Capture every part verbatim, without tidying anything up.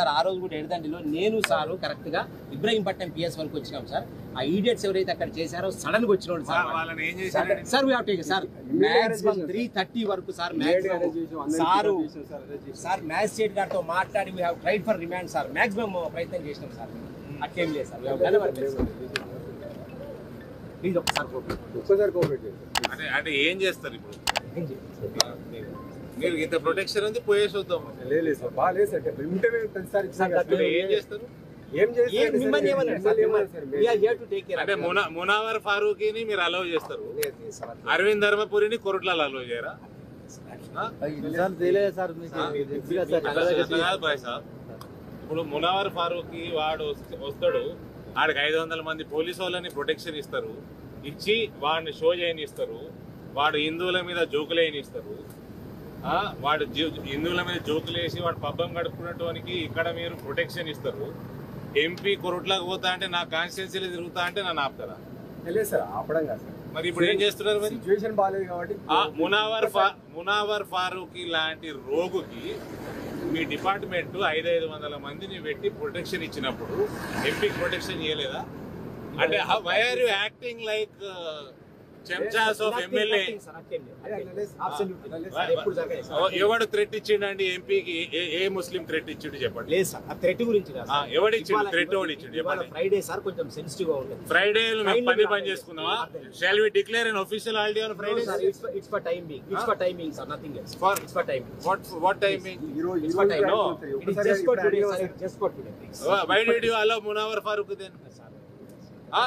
Sir ఆ రోజు కూడా ఎడదండిలో నేను సారు కరెక్ట్గా ఇబ్రహీంపట్నం పిఎస్ వరకు వచ్చినాం సార్. ఆ ఈడియట్స్ ఎవరైతే అక్కడ చేశారో సడన్ గా వచ్చిన sir sir we have take sir maximum three thirty వరకు sir maximum sir sir magistrate గారితో మాట్లాడి we have tried for remand sir maximum ప్రయత్నం చేసినాం సార్. అట్లేం లేదు సార్ ప్లీజ్ ఒక్కసారి కోఆపరేట్ చేస్తారు అంటే ఏం చేస్తారు ఇప్పుడు మీరు ఇంత ప్రొటెక్షన్ ఉంది పోయేసి వద్దాం లేదు సార్ బాగాలేదు సార్ వెంటనే ప్రతిసారి ఇచ్చారు ఏం చేస్తారు ఏం చేస్తారు మిమ్మల్ని ఏమన్నారు సార్ ఏమన్నారు sir yeah yeah to take care అంటే మునవర్ ఫారూఖీని మీరు అలౌ చేస్తారు అరవింద్ ధర్మపురిని కొరట్లాల అలౌ చేయరా సార్ తెలియదు సార్ మీకు సార్ బాయ్ సార్ ఇప్పుడు మునవర్ ఫారూఖీ వాడు వస్తాడు ఆడికి ఐదు వందల మంది పోలీసు వాళ్ళని ప్రొటెక్షన్ ఇస్తారు ఇచ్చి వాడిని షో చేయనిస్తారు వాడు హిందువుల మీద జోకులేయనిస్తారు వాడు హిందువుల మీద జోకులు వేసి వాడు పబ్బం గడుపుకున్నటువంటి ఇక్కడ మీరు ప్రొటెక్షన్ ఇస్తారు ఎంపీ కొరట్లాకి పోతా అంటే నా కాన్స్టిట్యున్సీలో తిరుగుతా అంటే నన్ను ఆపుతారా లేదు సార్ ఆపడం కాదు సార్ మరి ఇప్పుడు ఏం చేస్తున్నారు మరి సిచువేషన్ బాగాలేదు కాబట్టి మునవర్ మునవర్ ఫారూఖీ లాంటి రోగుకి మీ డిపార్ట్మెంట్ ఐదు ఐదు వందల మందిని పెట్టి ప్రొటెక్షన్ ఇచ్చినప్పుడు ఎంపీకి ప్రొటెక్షన్ చేయలేదా అంటే why are you acting like ఎవడు థ్రెట్ ఇచ్చిండి ఎంపీకి ఏ ముస్లిం థ్రెట్ ఇచ్చిండు చెప్పండి లేదు సార్ ఆ థ్రెట్ గురించి ఎవడిచ్చిండు థ్రెట్ ఎవడిచ్చిండు ఫ్రైడే సార్ కొంచెం సెన్సిటివ్ గా ఉంటుంది ఫ్రైడే పని పని చేసుకున్నావా shall we declare an official holiday on Friday sir it's for timing it's for timing sir nothing else for it's for timing what what timing it's for timing no it's just for today sir just for today why did you allow Munawar Farooq then Ah,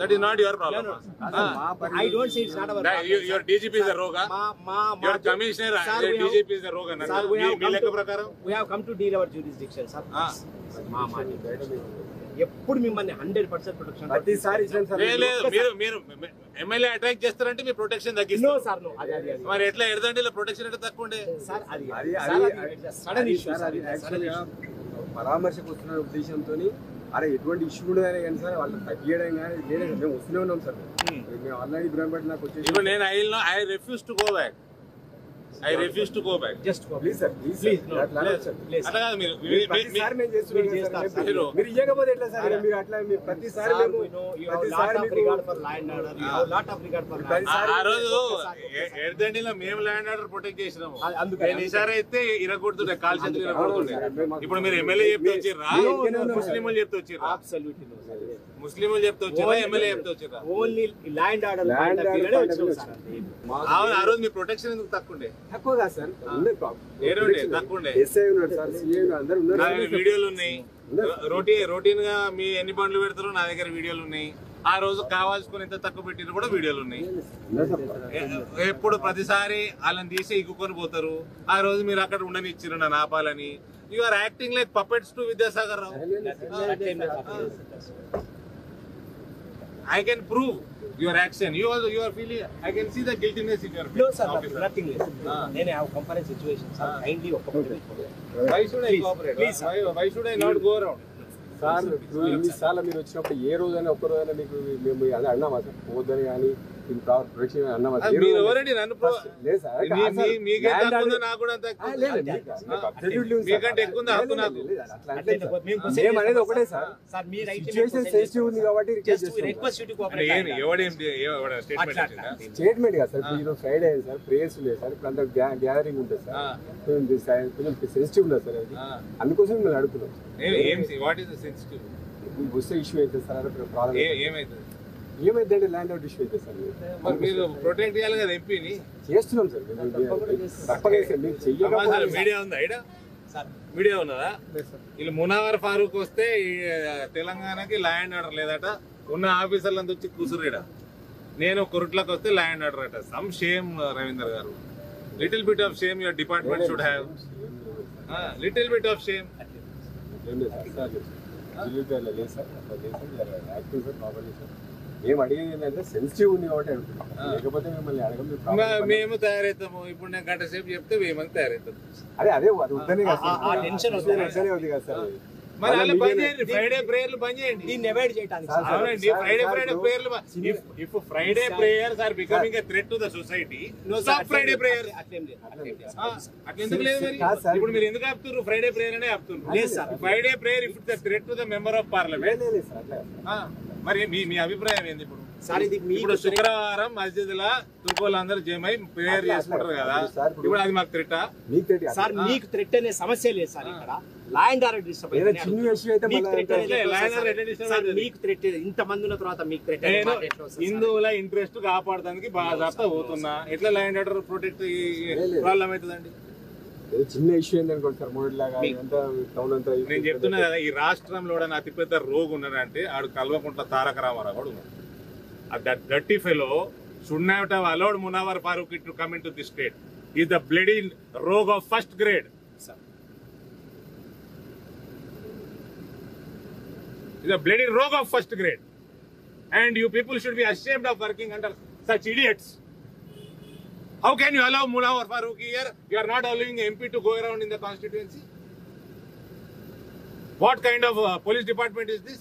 that is not your problem. No, no, no. Ah. I don't say it's not our problem. Your, your D G P is a roga. Ma, ma, ma, your commissioner, sir, your D G P have, is a roga. Sir, sir, we, have we, to, we have come to deal our jurisdiction, sir. Ah. Ma, ma, ఎప్పుడు మిమ్మల్ని hundred percent protection ప్రతిసారి MLA attack చేస్తారంటే మీ protection తగ్గిస్తా sir మరి ఎట్లా ఎడదండి ఇలా protection అంటే తక్కువ ఉండే సార్ అది సడన్ ఇష్యూ పరామర్శకు వస్తున్న ఉద్దేశంతో అరే ఎటువంటి ఇష్యూ ఉండదనే కానీ సార్ వాళ్ళని తగ్గియడం కానీ లేదా మేము వస్తూనే ఉన్నాం సార్ మేము ఆల్రెడీ ఇబ్రాహీంపట్నం నాకు వచ్చేసి నేను I refuse to go back I refuse to go back just please sir please please అట్లా కాదు మీరు ప్రతిసారి నేను చేస్తున్నాను మీరు ఇవ్వకపోతే ఎట్లా సార్ మీరు అట్లా మీరు ప్రతిసారి మేము you have lot of regard for land order you have lot of regard for land ఆ రోజు ఎర్దండిలో మేము ల్యాండ్ ఆర్డర్ ప్రొటెక్ట్ చేసినాము నేను ఈసారి అయితే ఇరగొడుతుండే కాల్ చేతులు ఇరగొడుతుండే ఇప్పుడు మీరు ఎమ్మెల్యే చెప్తే వచ్చిరా ముస్లింలు చెప్తే వచ్చిరా అబ్సల్యూట్లీ నో సార్ ముస్లింలు చెప్తే వచ్చిరా ఎమ్మెల్యే చెప్తే వచ్చిరా only land order land order వచ్చేసారు సార్ ఆ రోజు మీ ప్రొటెక్షన్ ఎందుకు తక్కువండే తక్కువగా సార్ వీడియోలు ఉన్నాయి రొటీన్ గా మీ ఎన్ని బండ్లు పెడతారో నా దగ్గర వీడియోలు ఉన్నాయి ఆ రోజు కావాల్సుకుని ఎంత తక్కువ పెట్టినా కూడా వీడియోలు ఉన్నాయి ఎప్పుడు ప్రతిసారి వాళ్ళని తీసి ఇగ్గుకొని పోతారు ఆ రోజు మీరు అక్కడ ఉండనిచ్చారు నన్ను ఆపాలని you are acting like puppets to Vidyasagar Rao I can prove your action. You also, you are feeling. I can see the guiltiness in your face. No, sir, nothing less. No, no, I have compared situations. Sir, kindly cooperate. Why should I cooperate? Please, why, why should I not go around? Sir, ఇన్ని సార్లు మీరు వచ్చినప్పుడు ఏ రోజైనా ఒక్క రోజైనా మీకు మేము అదే అన్నామా సార్ పోద్దని కానీ ప్రొటెక్షన్ అన్నామా సార్ మీరు ఆల్రెడీ నన్ను లేదు సార్ మీకే తక్కువ ఉందో నాకు కూడా తక్కువ లేదు మీకంటే ఎక్కువ ఉందో హక్కు నాకు మేము అనేది ఒకటే సార్ సార్ మీ రైట్ సిచువేషన్ సేఫ్టీ ఉంది కాబట్టి రిక్వెస్ట్ యు టు కోఆపరేట్ ఏం ఎవడే ఎవడే స్టేట్మెంట్ ఇచ్చినా స్టేట్మెంట్ గా సార్ ఈ రోజు ఫ్రైడే సార్ ప్రేయర్స్ లేదు సార్ ఇప్పుడు అంత గ్యాదరింగ్ ఉంటుంది సార్ కొంచెం సెన్సిటివ్ ఉంది సార్ అది అందుకోసం మిమ్మల్ని అడుగుతున్నాం ఏం వాట్ ఇస్ వస్తే ఇష్యూ అవుతుంది సార్ ఏమైతుంది ఏమైందంటే ల్యాండ్ అవుట్ ఇష్యూ అవుతుంది సార్ మరి మీరు ప్రొటెక్ట్ చేయాలి కదా ఎంపీని చేస్తున్నాం సార్ తప్పగా సార్ మీరు చెయ్యాలి మీడియా ఉందా ఇక్కడ మీడియా ఉన్నదా వీళ్ళు మునవర్ ఫారూఖ్ వస్తే తెలంగాణకి ల్యాండ్ ఆర్డర్ లేదట ఉన్న ఆఫీసర్లంతా వచ్చి కూసురేడా నేను కొరట్లకు వస్తే ల్యాండ్ ఆర్డర్ అట some shame Ravinder garu little bit of shame your department should have little bit of shame మేము అడిగేది ఏంటంటే సెన్సిటివ్ ఉంది కాబట్టి అడుగుతున్నాం లేకపోతే మిమ్మల్ని అడగం మేము తయారవుతాము ఇప్పుడు నేను గంట సేపు చెప్తే మేము తయారవుతాము అదే అదే వద్దనే కదా sir Friday prayer He never did it. If Friday prayers are becoming a threat to the society, no stop Friday prayers. Friday prayer Yes, sir. Friday prayer if it's a threat to the member of parliament. Sir, this me. Today, Shukravara, Masjid Dalla, Turkolandar, Jemai, prayer yes, sir. Sir, me threaten is samasya sir. Line direct disturbance. Me threaten is line direct disturbance. Sir, me threaten. Inta mandu na thora me threaten. Hindu ola interest to gaap ardan ki baaz apta ho to na. Itla line direct protect problem hai to చిన్న issue ఏంటనుకోండి sir మూడు లాగా అంతా town అంతా నేను చెప్తున్నా కదా ఈ రాష్ట్రంలో అతి పెద్ద రోగు ఉన్నాడంటే ఆడు కల్వకుంట్ల తారక రామారావు కూడా ఆ dirty fellow should not have allowed Munawar Faruqui to come into this state is the bloody rogue of first grade sir is the bloody rogue of first grade and you people should be ashamed of working under such idiots. How can you allow Munawar Faruqi here? You are not allowing M P to go around in the constituency. What kind of uh, police department is this?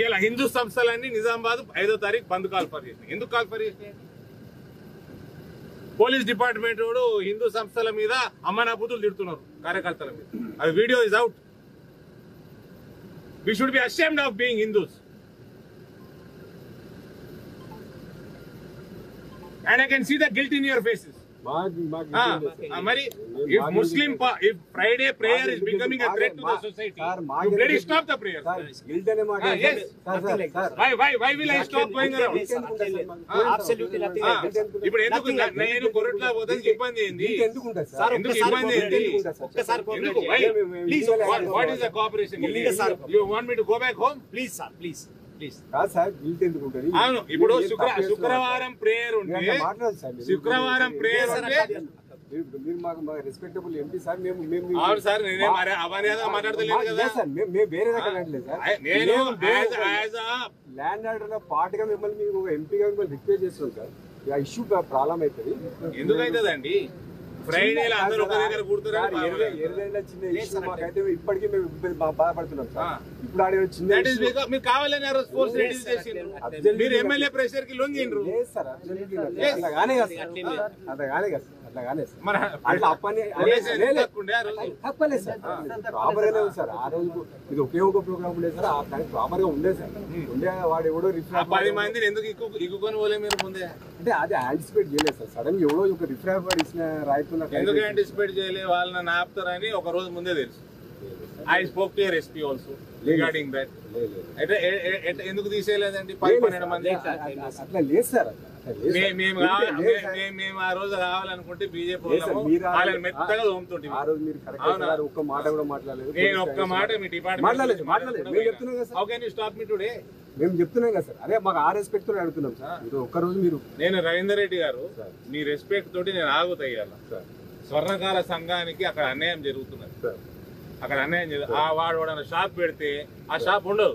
Yala Hindu samshalani Nizamabad five tarikh band call for chesindi. Hindu call for chesindi. Police department odu Hindu samshala meeda amana putul tirtunnaru karyakartala meeda. Our video is out. We should be ashamed of being Hindus. And I can see the guilt in your faces. Ah, Amari, if Muslim, if Friday prayer is becoming a threat to the society, you bloody stop the prayer. Ah, yes. Why, why, why will I stop going around? Absolutely nothing. Ah, ఇప్పుడు ఎందుకు నేను కొరట్లా పోదానికి ఇబ్బంది ఏంది? ఎందుకు ఇబ్బంది ఏంది? ఒక్కసారి cooperation. Please, what is the cooperation? You want me to go back home? Please, sir, please. అవును ఇప్పుడు శుక్ర శుక్రవారం ప్రేయర్ ఉంటే శుక్రవారం ప్రేయర్ ఉంటే రెస్పెక్టబుల్ ఎంపీ సార్ మేము మేము అవును సార్ నేనే అమర్యాదగా మాట్లాడతలేను కదా సార్ మేము వేరే రకంగా అనలేదు సార్ నేను as a land order part గా మిమ్మల్ని మీకు ఎంపీగా మిమ్మల్ని రిక్వెస్ట్ చేస్తున్నాం సార్ ఆ ఇష్యూ ప్రాబ్లం అవుతుంది ఎందుకు అవుతుందండి Friday la andaru oka daggara koodutaru errela chinna issue maakaithe ippadiki mem baadha padutunnam sir ippudu aade chinna that is because meer kaavalani aru sports ready chesinru meer M L A pressure ki longinru yes sir absolutely atla gaane ga atla gaane ga atla gaane mara atla appane le le kunde aa roju tappale sir robbery le sir aa roju idu oke oka program unde sir aa tani robbery ga unde sir unde vaadu evodo refrain ten mandini enduku ikku ikku konu vole meer munde ante adi anticipate cheyale sir suddenly evodo oka refrain vaadu isna right. ఎందుకు anticipate చేయలే వాళ్ళని ఆపుతారని ఒక రోజు ముందే తెలుసు I spoke to your SP also regarding that అంటే ఎందుకు తీసేయలేదండి పన్నెండు మంది అట్లా లేదు సార్ మేము మేము ఆ రోజు రావాలనుకుంటే బీజేపీ వాళ్ళని మెత్తగా తోముతుంటే ఒక్క మాట కూడా మాట్లాడలేదు నేను ఒక్క మాట మీ department how can you stop మీ టుడే మేము చెప్తున్నాం కదా సార్ అదే మాకు ఆ రెస్పెక్ట్ తోనే అడుగుతున్నాం సార్ మీరు ఒక్కరోజు మీరు నేను రవీందర్ రెడ్డి గారు మీ రెస్పెక్ట్ తోటి నేను ఆగుతాయి సార్ స్వర్ణకాల సంఘానికి అక్కడ అన్యాయం జరుగుతున్నది సార్ అక్కడ అన్యాయం జరుగుతుంది ఆ వాడు వాడు షాప్ పెడితే ఆ షాప్ ఉండదు